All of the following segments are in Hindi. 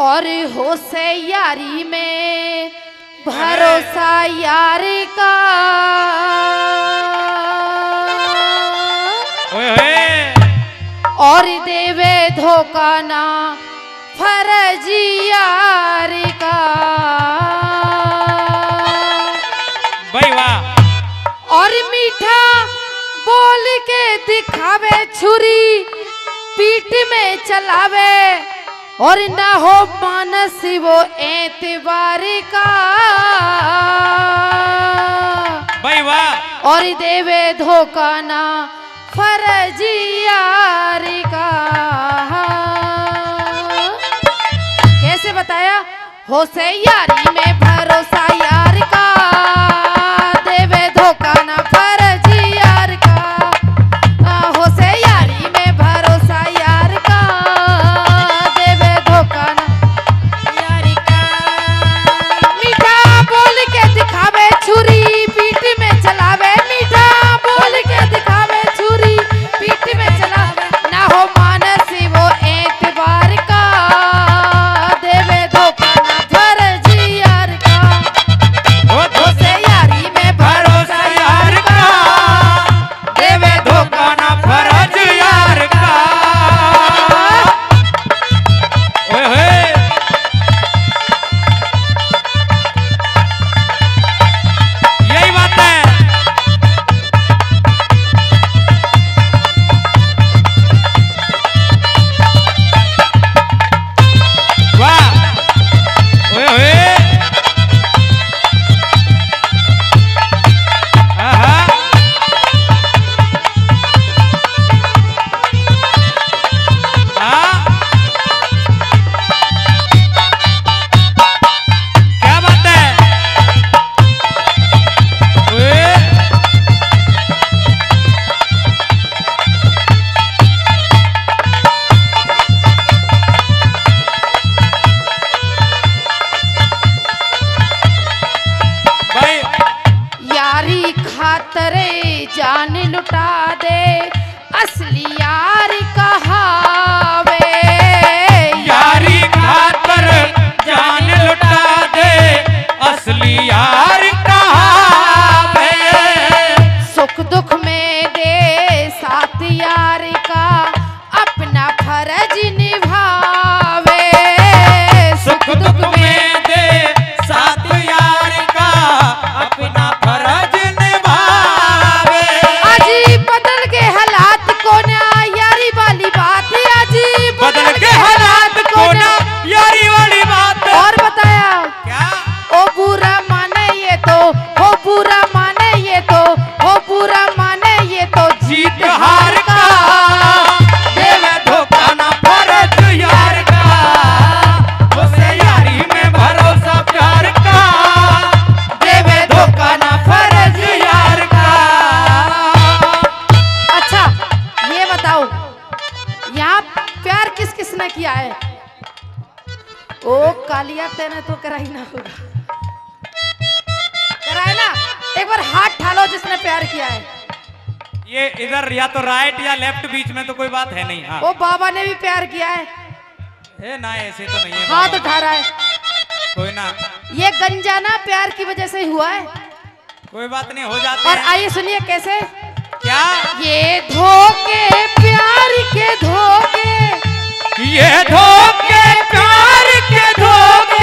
और होशियारी में भरोसा यार का। और देवे धोखा ना फर्ज यार का। भाई वाह। और मीठा बोल के दिखावे छुरी पीठ में चलावे और ना हो मानस वो एतबार का। भाई वाह। और देवे धोखा ना फर्ज यार का। कैसे बताया? होशियारी में भरोसा यार का, देवे धोखा ना फर्ज यार का। होशियारी में भरोसा यार का, देवे धोखा ना यार का। मीठा बोल के दिखावे छुरी पीठ में चलावे। मीठा बोल के दिखावे छुरी पीठ में चलावे ना हो मानस वो एतबार का। जान लुटा दे असली यार कहावे। यारी खातर जान लुटा दे असली यार कहावे। सुख दुख में दे साथ यार का, अपना फर्ज निभावे। सुख दुख में दे साथ यार का, अपना फर्ज। तेने तो कराई ना होगा, कराई ना। एक बार हाथ ठालो जिसने प्यार किया है। ये इधर या तो राइट या लेफ्ट, बीच में तो कोई बात है नहीं। हाँ। वो बाबा ने भी प्यार किया है। ए ना ऐसे तो नहीं है। हाथ उठा रहा है कोई ना। ये गंजाना प्यार की वजह से हुआ है। कोई बात नहीं, हो जाता है। और आइए सुनिए कैसे क्या। ये धोखे प्यार के धोखे, ये धोखे प्यार के धोखे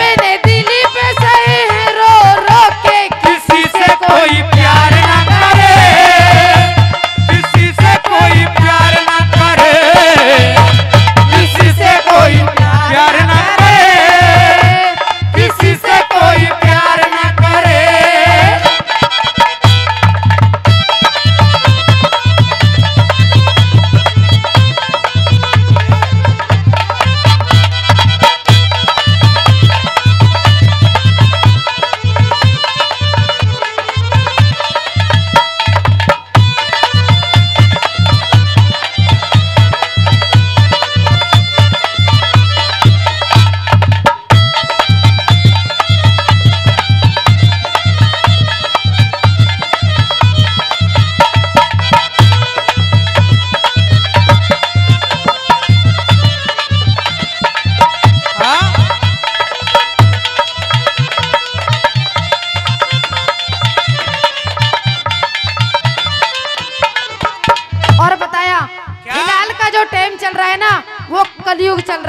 मैंने दिल पे सहे हैं रो रो के। किसी से कोई प्यार ना करे, किसी से कोई प्यार ना करे, किसी से कोई प्यार ना करे, किसी से कोई प्यार ना करे।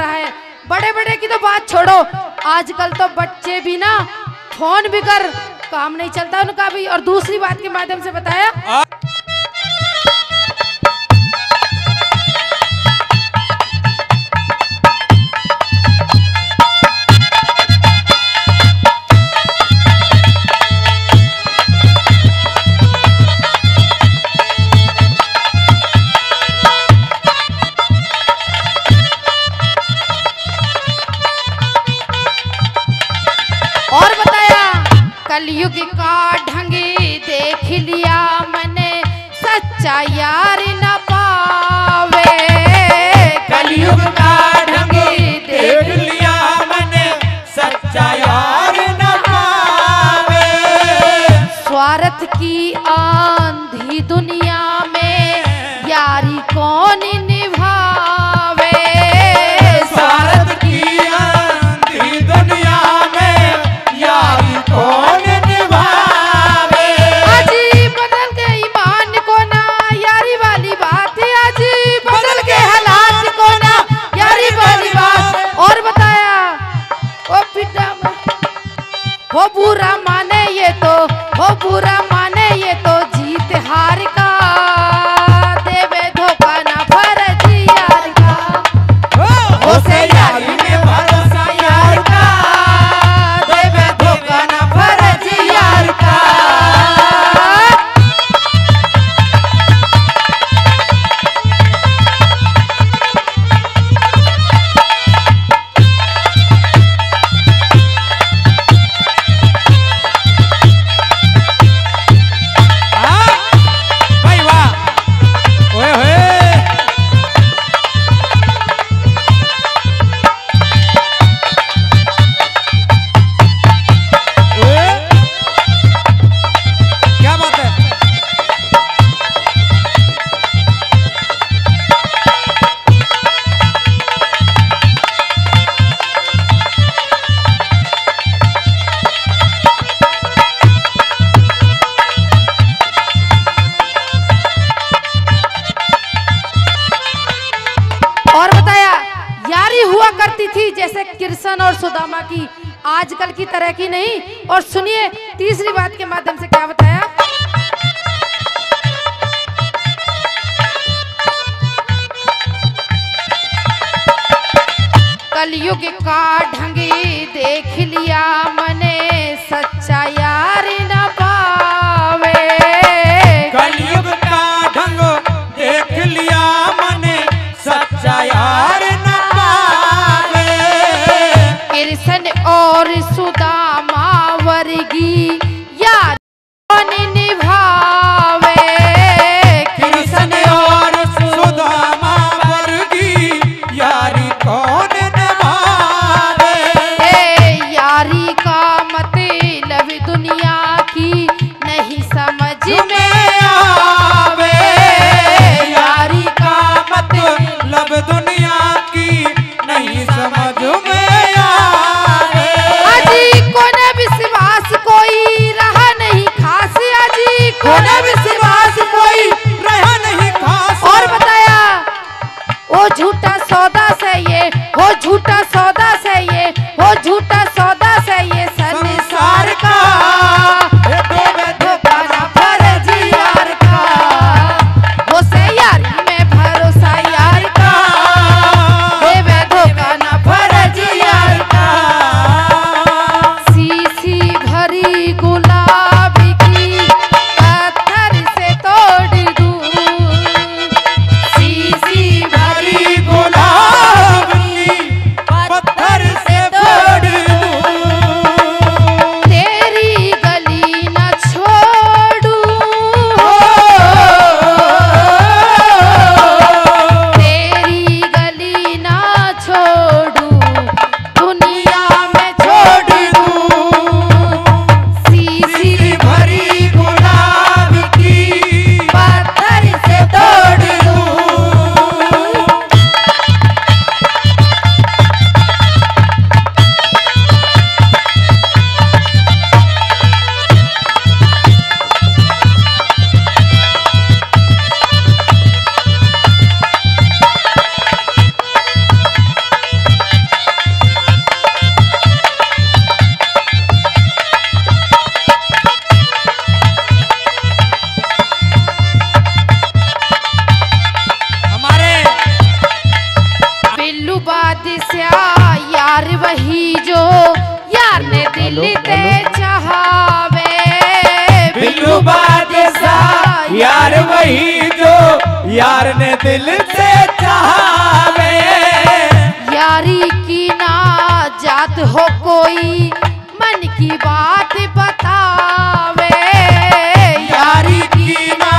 रहा है। बड़े बड़े की तो बात छोड़ो, आजकल तो बच्चे भी ना फोन भी कर काम नहीं चलता उनका भी। और दूसरी बात के माध्यम से बताया, और बताया कलयुग का ढंगी देख लिया मैंने, सच्चा यार न पावे। कलयुग का ढंगी देख लिया मैंने, सच्चा यार न पावे। स्वार्थ की आंधी दुनिया में यारी कौन निभावे। स्वार्थ की आंधी दुनिया हो बुरा माने ये तो, हो बुरा माने ये तो जीत हार का देवे धोखा ना फर्जी यार का। हो से यारी में भरोसा यार का देवे धोखा ना फर्जी यार का। थी जैसे कृष्ण और सुदामा की, आजकल की तरह की नहीं। और सुनिए तीसरी बात के माध्यम से क्या बताया, कलयुग का ढंगी देख लिया मैंने, सच्चा यार न पावे। कलयुग का ढंग देख लिया मैंने, सच्चा यार न। कृष्ण और सुदामा वर्गी यार कौन निभावे। कृष्ण और सुदामा वर्गी यारी कौन निभावे। यारी का मतलब दुनिया यार वही जो यार ने दिल ते चाहवे, बिनु बादशाह यार वही जो यार ने दिल से चाहवे। यारी की ना जात हो कोई मन की बात बतावे, यारी की ना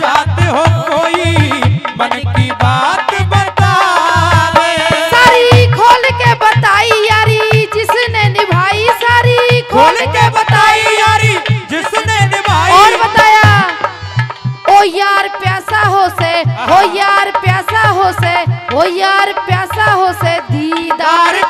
जात हो कोई मन की बात। खोल के बताई यारी जिसने निभाई और बताया, ओ यार प्यासा हो से, ओ यार प्यासा हो से, ओ यार प्यासा हो से दीदार